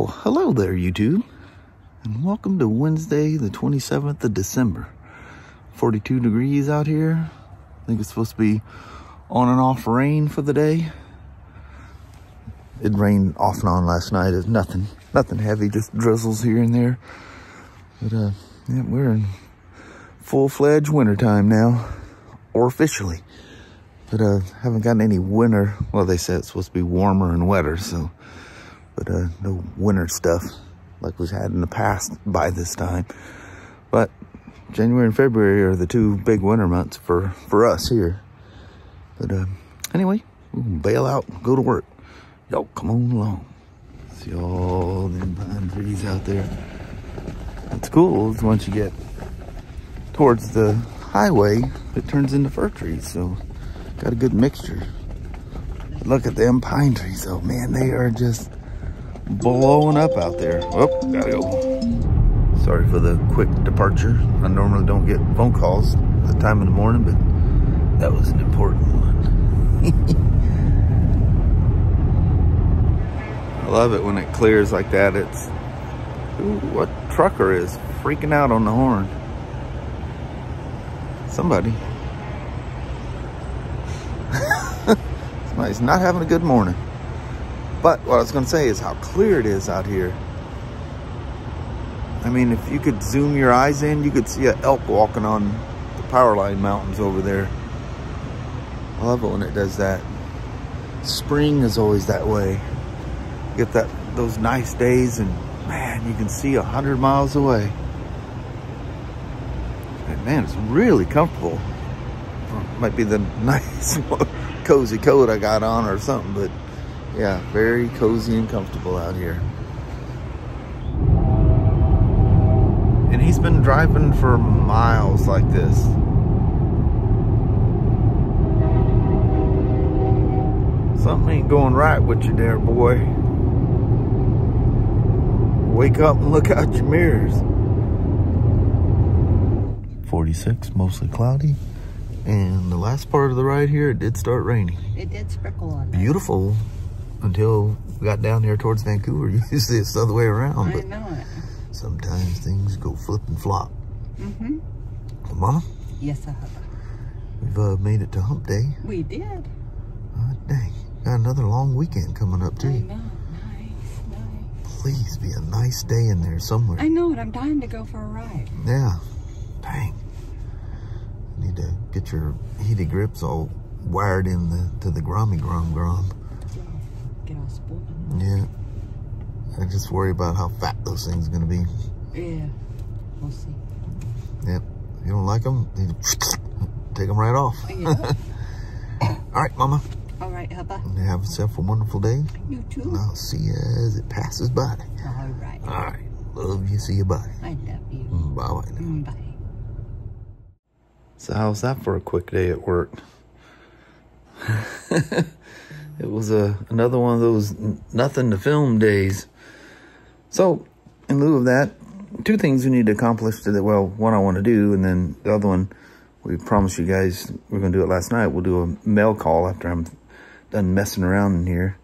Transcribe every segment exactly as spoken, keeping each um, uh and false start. Well, hello there, YouTube, and welcome to Wednesday, the twenty-seventh of December. forty-two degrees out here. I think it's supposed to be on and off rain for the day. It rained off and on last night. It's nothing, nothing heavy, just drizzles here and there. But uh, yeah, we're in full-fledged wintertime now, or officially. But uh, haven't gotten any winter. Well, they said it's supposed to be warmer and wetter, so. But uh, no winter stuff like we've had in the past by this time. But January and February are the two big winter months for, for us here. But uh, anyway, we can bail out, go to work. Y'all come on along. See all them pine trees out there. What's cool is once you get towards the highway, it turns into fir trees. So got a good mixture. But look at them pine trees though, man. They are just blowing up out there. Oh, gotta go. Sorry for the quick departure. I normally don't get phone calls at the time of the morning, but that was an important one. I love it when it clears like that. It's, ooh, what trucker is freaking out on the horn? Somebody. Somebody's not having a good morning. But what I was going to say is how clear it is out here. I mean, if you could zoom your eyes in, you could see an elk walking on the power line mountains over there. I love it when it does that. Spring is always that way. You get that those nice days and, man, you can see a hundred miles away. And man, it's really comfortable. Might be the nice cozy coat I got on or something, but yeah, very cozy and comfortable out here. And he's been driving for miles like this. Something ain't going right with you there, boy. Wake up and look out your mirrors. forty-six, mostly cloudy. And the last part of the ride here, it did start raining. It did sprinkle on us. Beautiful. Until we got down here towards Vancouver. Usually it's the other way around. But I know it. Sometimes things go flip and flop. Mm-hmm. Well, Mom? Yes, I have. We've uh, made it to hump day. We did. Oh, dang. Got another long weekend coming up, too. I know. Nice, nice. Please be a nice day in there somewhere. I know it. I'm dying to go for a ride. Yeah. Dang. Need to get your heated grips all wired in the, to the grommy grom grom. Yeah, I just worry about how fat those things are gonna be. Yeah, we'll see. Yep, if you don't like them, you take them right off. Yeah. All right, Mama. All right, Hubba. Have yourself a wonderful day. You too. And I'll see you as it passes by. All right. All right. Love you. See you. Bye. I love you. Bye bye. Now. Bye. So how's that for a quick day at work? It was a, another one of those nothing to film days. So, in lieu of that, two things we need to accomplish today. Well, one I want to do, and then the other one, we promised you guys we we're going to do it last night. We'll do a mail call after I'm done messing around in here.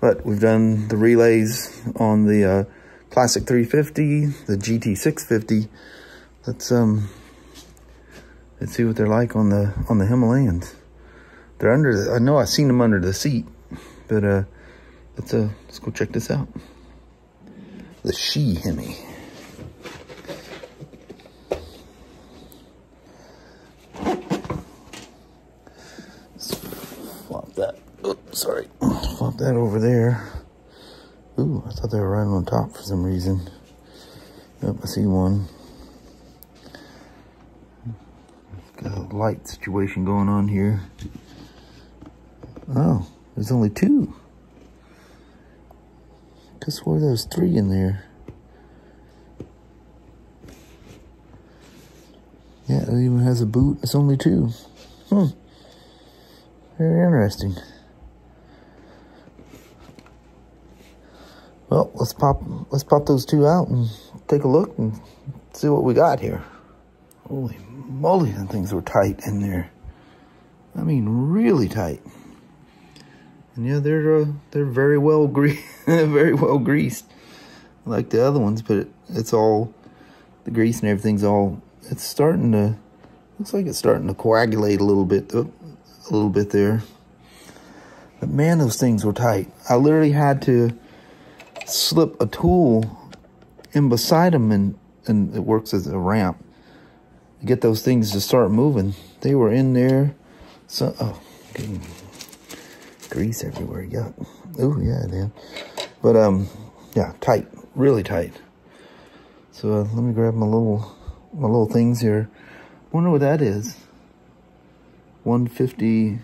But we've done the relays on the uh, Classic three fifty, the G T six fifty. Let's um, let's see what they're like on the on the Himalayans. They're under the, I know I've seen them under the seat, but uh, let's, uh, let's go check this out. The She Hemi. Let's flop that. Oops, sorry. Flop that over there. Ooh, I thought they were right on top for some reason. Yep, I see one. Got a light situation going on here. Oh, there's only two. I just swore there was three in there. Yeah, it even has a boot. It's only two. Hmm. Very interesting. Well, let's pop let's pop those two out and take a look and see what we got here. Holy moly, them things were tight in there. I mean, really tight. And yeah, they're uh, they're very well gre very well greased. like the other ones, but it, it's all, the grease and everything's all, it's starting to, looks like it's starting to coagulate a little bit, oh, a little bit there. But man, those things were tight. I literally had to slip a tool in beside them, and, and it works as a ramp, to get those things to start moving. They were in there, so, oh, good. Grease everywhere, yuck. Oh, yeah, damn. But, um, yeah, tight, really tight. So, uh, let me grab my little, my little things here. Wonder what that is. one fifty,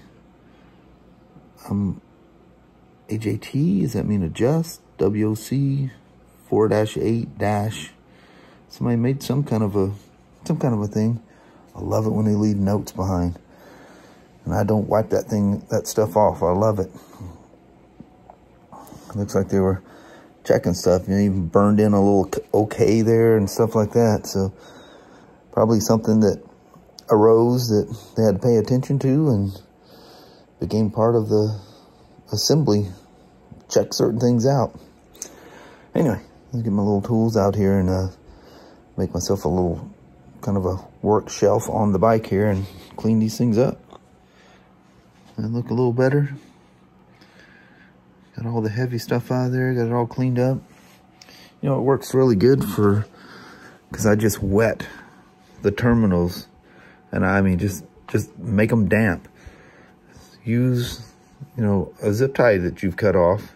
um, A J T, does that mean adjust? W O C, four dash eight dash. Somebody made some kind of a, some kind of a thing. I love it when they leave notes behind. And I don't wipe that thing, that stuff off. I love it. It looks like they were checking stuff. You know, even burned in a little okay there and stuff like that. So probably something that arose that they had to pay attention to and became part of the assembly. Check certain things out. Anyway, let's get my little tools out here and uh, make myself a little kind of a work shelf on the bike here and clean these things up. And look a little better. Got all the heavy stuff out of there. Got it all cleaned up. You know, it works really good for, because I just wet the terminals. And I mean, just, just make them damp. Use, you know, a zip tie that you've cut off.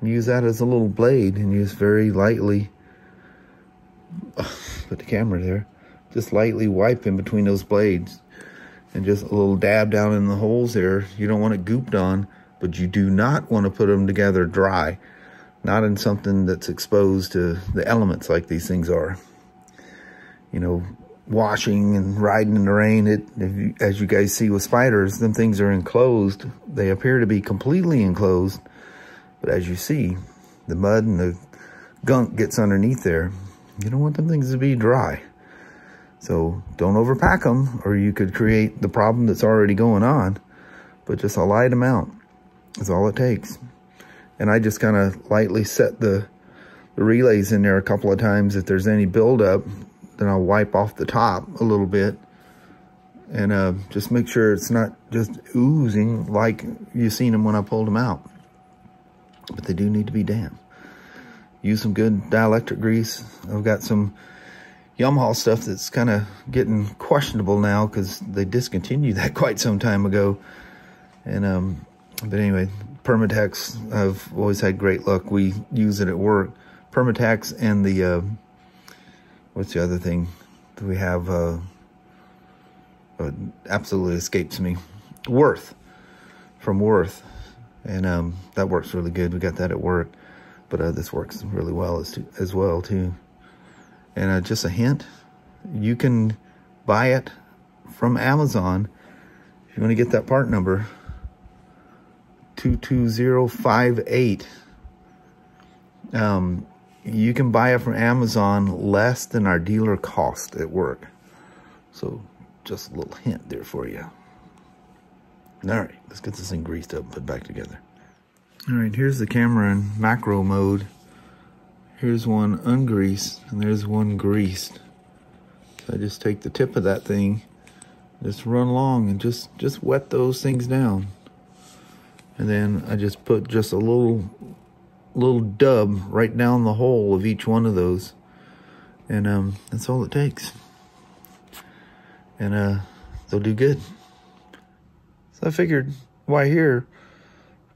Use that as a little blade and just very lightly, put the camera there, just lightly wipe in between those blades. And just a little dab down in the holes there. You don't want it gooped on, but you do not want to put them together dry. Not in something that's exposed to the elements like these things are. You know, washing and riding in the rain, it, if you, as you guys see with spiders, them things are enclosed. They appear to be completely enclosed, but as you see, the mud and the gunk gets underneath there. You don't want them things to be dry. So don't overpack them, or you could create the problem that's already going on, but just a light amount is all it takes. And I just kind of lightly set the, the relays in there a couple of times. If there's any buildup, then I'll wipe off the top a little bit and uh, just make sure it's not just oozing like you've seen them when I pulled them out. But they do need to be damp. Use some good dielectric grease. I've got some Yamaha stuff that's kind of getting questionable now because they discontinued that quite some time ago. And, um, but anyway, Permatex, I've always had great luck. We use it at work. Permatex and the, uh, what's the other thing that we have? Uh, uh, absolutely escapes me. Worth, from Worth. And um, that works really good. We got that at work. But uh, this works really well as, to, as well, too. And uh, just a hint, you can buy it from Amazon. If you want to get that part number, two two zero five eight. Um, you can buy it from Amazon less than our dealer cost at work. So just a little hint there for you. All right, let's get this thing greased up and put back together. All right, here's the camera in macro mode. Here's one ungreased, and there's one greased. So I just take the tip of that thing, just run along and just, just wet those things down. And then I just put just a little, little dub right down the hole of each one of those. And um, that's all it takes. And uh, they'll do good. So I figured, why here?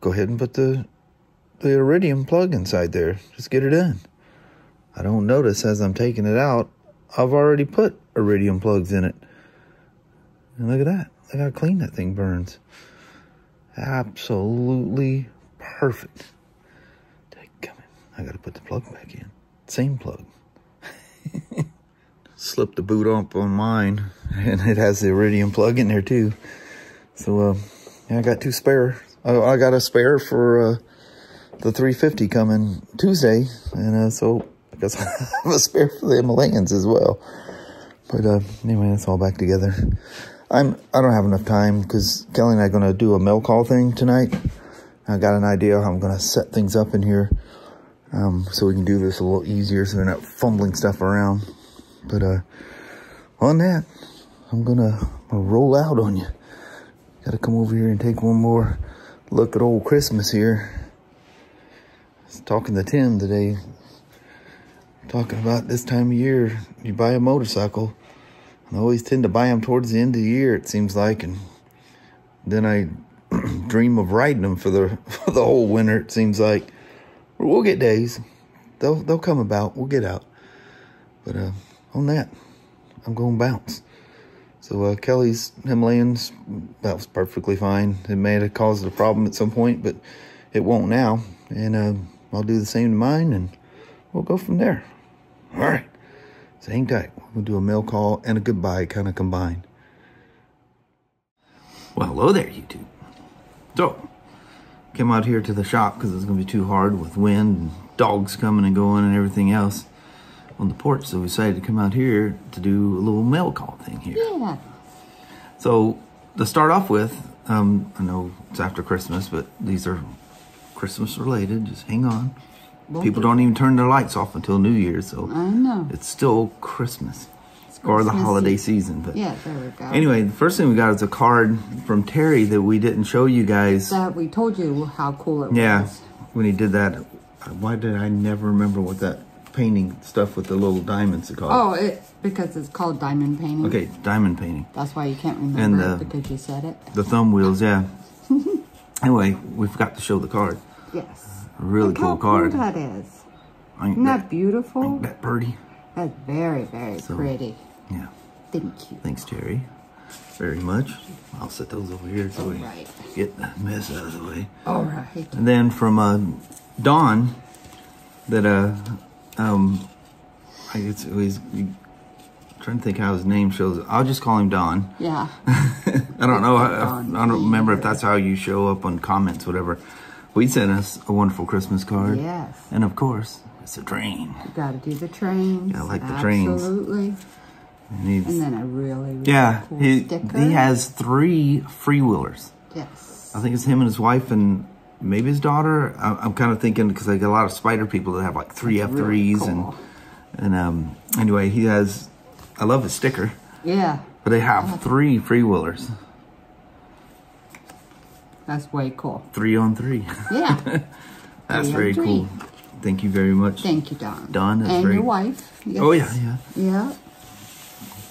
Go ahead and put the, the iridium plug inside there. Just get it in. I don't notice as I'm taking it out, I've already put iridium plugs in it. And look at that. Look how clean that thing burns. Absolutely perfect. Take coming. I got to put the plug back in. Same plug. Slipped the boot up on mine, and it has the iridium plug in there too. So, uh, yeah, I got two spare. Oh, I got a spare for uh, the three fifty coming Tuesday, and uh, so I guess I have a spare for the Himalayans as well. But uh, anyway, it's all back together. I'm I don't have enough time because Kelly and I are gonna do a mail call thing tonight. I got an idea how I'm gonna set things up in here. um, so we can do this a little easier so they're not fumbling stuff around. But uh, on that, I'm gonna, gonna roll out on you. Gotta come over here and take one more look at old Christmas here. I was talking to Tim today, talking about this time of year, you buy a motorcycle. I always tend to buy them towards the end of the year, it seems like, and then I dream of riding them for the for the whole winter, it seems like. We'll get days. They'll, they'll come about. We'll get out. But uh, on that, I'm going to bounce. So uh, Kelly's Himalayan's, that was perfectly fine. It may have caused a problem at some point, but it won't now. And uh, I'll do the same to mine, and we'll go from there. All right. So hang tight. We'll do a mail call and a goodbye kind of combined. Well, hello there, YouTube. So, came out here to the shop because it's going to be too hard with wind and dogs coming and going and everything else on the porch. So we decided to come out here to do a little mail call thing here. Yeah. So, to start off with, um, I know it's after Christmas, but these are Christmas related. Just hang on. People don't even turn their lights off until New Year's, so I know. It's still Christmas, it's Christmas or the holiday season. But yeah, there we go. Anyway, the first thing we got is a card from Terry that we didn't show you guys. That we told you how cool it yeah, was. Yeah, when he did that, why did I never remember what that painting stuff with the little diamonds is called? Oh, it, because it's called diamond painting. Okay, diamond painting. That's why you can't remember and the, it because you said it. The thumb wheels, yeah. Anyway, we forgot to show the card. Yes. Really Look cool how card. Cool that is. Isn't that, that beautiful? Ain't that pretty? That's very, very so, pretty. Yeah. Thank you. Thanks, Terry. Very much. I'll set those over here so All we right. get the mess out of the way. All right. And then from uh, Don, that uh, um, I guess it was, I'm trying to think how his name shows. I'll just call him Don. Yeah. I don't know. I, I don't remember if that's how you show up on comments, whatever. He sent us a wonderful Christmas card. Yes. And of course, it's a train. You gotta do the trains. Yeah, I like the trains. Absolutely. And, and then a really, really yeah, cool he, sticker. He has three freewheelers. Yes. I think it's him and his wife and maybe his daughter. I, I'm kind of thinking, because I get a lot of Spyder people that have like three That's F threes. Really cool. And, and um, anyway, he has, I love his sticker. Yeah. But they have That's three freewheelers. That's way cool. Three on three. Yeah. That's three very three. cool. Thank you very much. Thank you, Don. Don is And very... your wife. Yes. Oh, yeah, yeah. Yeah.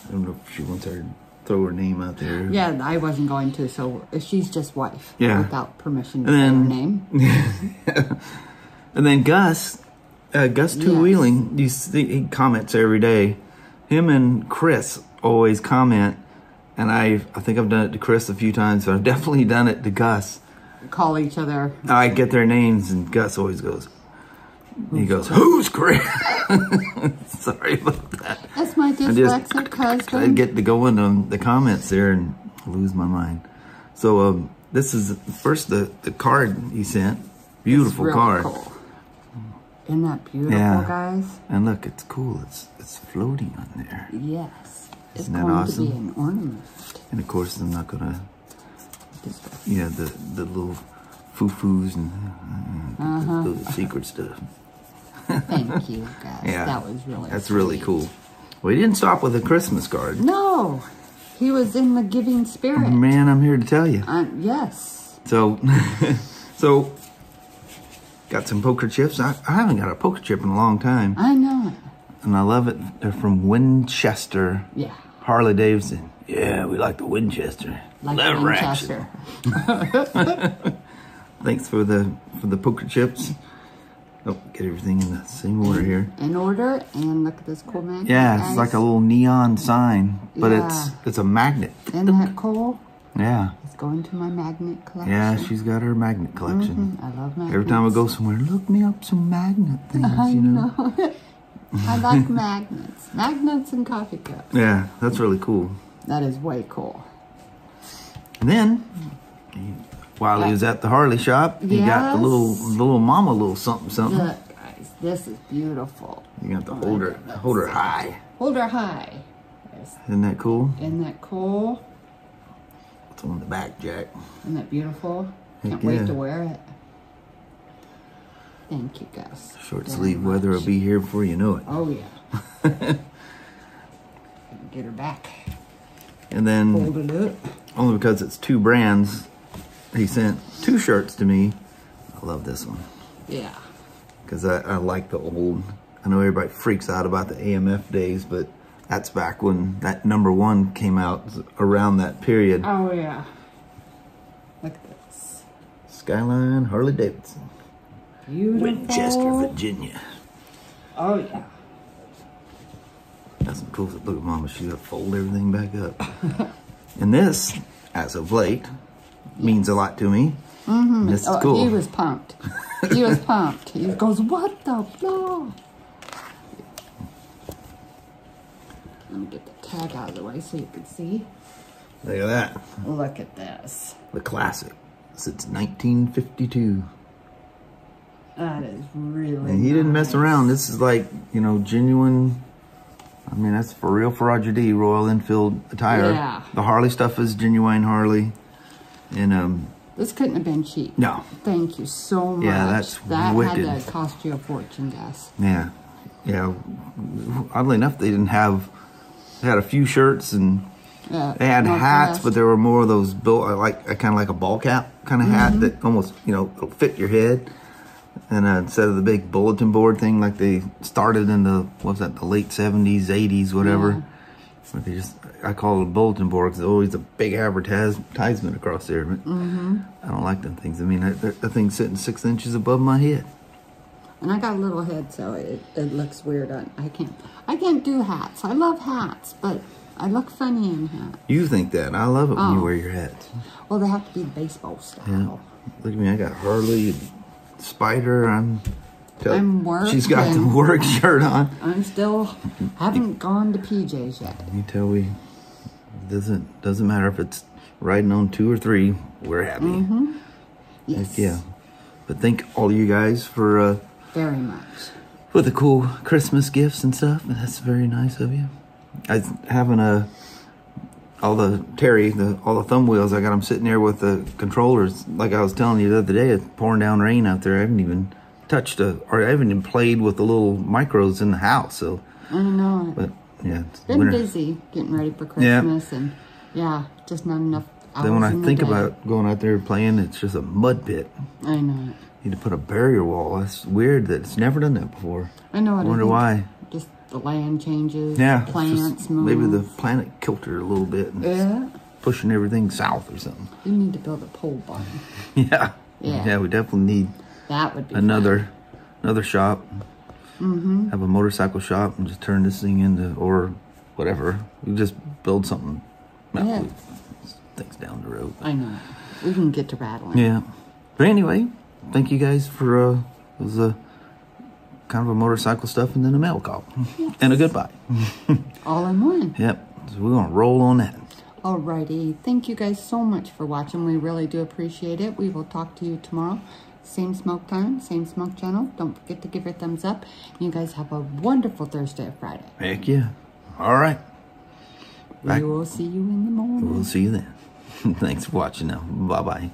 I don't know if she wants her to throw her name out there. Yeah, I wasn't going to, so she's just wife. Yeah. Without permission to and then, say her name. And then Gus, uh, Gus two-wheeling, yes. you see, he comments every day. Him and Chris always comment. And I, I think I've done it to Chris a few times, so I've definitely done it to Gus. Call each other. I get their names, and Gus always goes, he goes, who's Chris? Sorry about that. That's my dyslexic husband. I get to go into the comments there and lose my mind. So um, this is first the, the card he sent. Beautiful really card. Cool. Isn't that beautiful, yeah. guys? And look, it's cool. It's, it's floating on there. Yes. It's Isn't that going awesome? To be an ornament. And of course, I'm not gonna. Yeah, the the little foo-foos and uh, uh-huh. the, the, the secret stuff. Thank you, guys. Yeah, that was really. That's sweet. Really cool. We didn't stop with a Christmas card. No, he was in the giving spirit. Man, I'm here to tell you. Uh, yes. So, so got some poker chips. I, I haven't got a poker chip in a long time. I know. And I love it. They're from Winchester. Yeah. Harley Davidson. Yeah, we like the Winchester. Like love Winchester. Thanks for the for the poker chips. Oh, get everything in the same order here. In order, and look at this cool magnet. Yeah, it's guys. like a little neon sign, but yeah. it's it's a magnet. Isn't that cool? Yeah. It's going to my magnet collection. Yeah, she's got her magnet collection. Mm-hmm. I love magnets. Every time I go somewhere, look me up some magnet things. I you know. know. I like magnets. Magnets and coffee cups. Yeah, that's really cool. That is way cool. And then, while yeah. he was at the Harley shop, yes. he got the little little mama little something something. Look, guys, this is beautiful. You got to oh, hold her, hold her high. Hold her high. Yes. Isn't that cool? Isn't that cool? It's on the back, Jack. Isn't that beautiful? Heck Can't yeah. wait to wear it. Thank you, Gus. Short sleeve weather will be here before you know it. Oh, yeah. Get her back. And then, hold it up. Only because it's two brands, he sent two shirts to me. I love this one. Yeah. Because I, I like the old. I know everybody freaks out about the A M F days, but that's back when that number one came out around that period. Oh, yeah. Look at this. Skyline Harley Davidson. Beautiful. Winchester, Virginia. Oh, yeah. That's some cool stuff. Look at Mama. She's going to fold everything back up. And this, as of late, means a lot to me. Mm-hmm. This is oh, cool. He was pumped. He was pumped. He goes, what the blah? Let me get the tag out of the way so you can see. Look at that. Look at this. The classic since nineteen fifty-two. That is really nice. And he nice. didn't mess around. This is like, you know, genuine. I mean, that's for real for Roger D. Royal Enfield attire. Yeah. The Harley stuff is genuine Harley. And, um. This couldn't have been cheap. No. Thank you so much. Yeah, that's that wicked. That had to cost you a fortune, guys. Yeah. Yeah. Oddly enough, they didn't have. They had a few shirts and uh, they had hats, best. but there were more of those built like kind of like a ball cap kind of mm-hmm. hat that almost, you know, it'll fit your head. And uh, instead of the big bulletin board thing like they started in the, what was that, the late seventies, eighties, whatever. Yeah. But they just, I call it a bulletin board because there's always a big advertisement across there. But mm-hmm. I don't like them things. I mean, that, that thing's sitting six inches above my head. And I got a little head, so it, it looks weird. I, I can't I can't do hats. I love hats, but I look funny in hats. You think that. I love it when oh. you wear your hats. Well, they have to be baseball style. Yeah. Look at me. I got Harley and Spyder. I'm, I'm working. She's got the work shirt on. I'm still haven't gone to P Js yet. You tell we. Doesn't, doesn't matter if it's riding on two or three. We're happy. Mm-hmm. Yes. Heck yeah. But thank all you guys for... Uh, Very much. With the cool Christmas gifts and stuff. And that's very nice of you. I having a all the Terry, the all the thumb wheels, I got them sitting there with the controllers. Like I was telling you the other day, it's pouring down rain out there. I haven't even touched a, or I haven't even played with the little micros in the house. So I know. But yeah, it's been winter. Busy getting ready for Christmas, yeah. and yeah, just not enough. Hours then when I in think the day. about going out there playing, it's just a mud pit. I know. Need to put a barrier wall. That's weird that it's never done that before. I know. I wonder why. Just the land changes. Yeah. The plants move. Maybe the planet kiltered a little bit. And yeah. Pushing everything south or something. You need to build a pole barn. Yeah. Yeah. Yeah. We definitely need. That would be another, fun. another shop. Mm-hmm. Have a motorcycle shop and just turn this thing into or whatever. We just build something. Not yeah. We, things down the road. I know. We can get to rattling. Yeah. But anyway. Thank you guys for uh, it was a kind of a motorcycle stuff and then a mail call yes. and a goodbye. All in one. Yep. So we're gonna roll on that. Alrighty. Thank you guys so much for watching. We really do appreciate it. We will talk to you tomorrow. Same smoke time, same smoke channel. Don't forget to give it a thumbs up. You guys have a wonderful Thursday or Friday. Heck yeah. All right. Back. We will see you in the morning. We'll see you then. Thanks for watching now. Bye bye.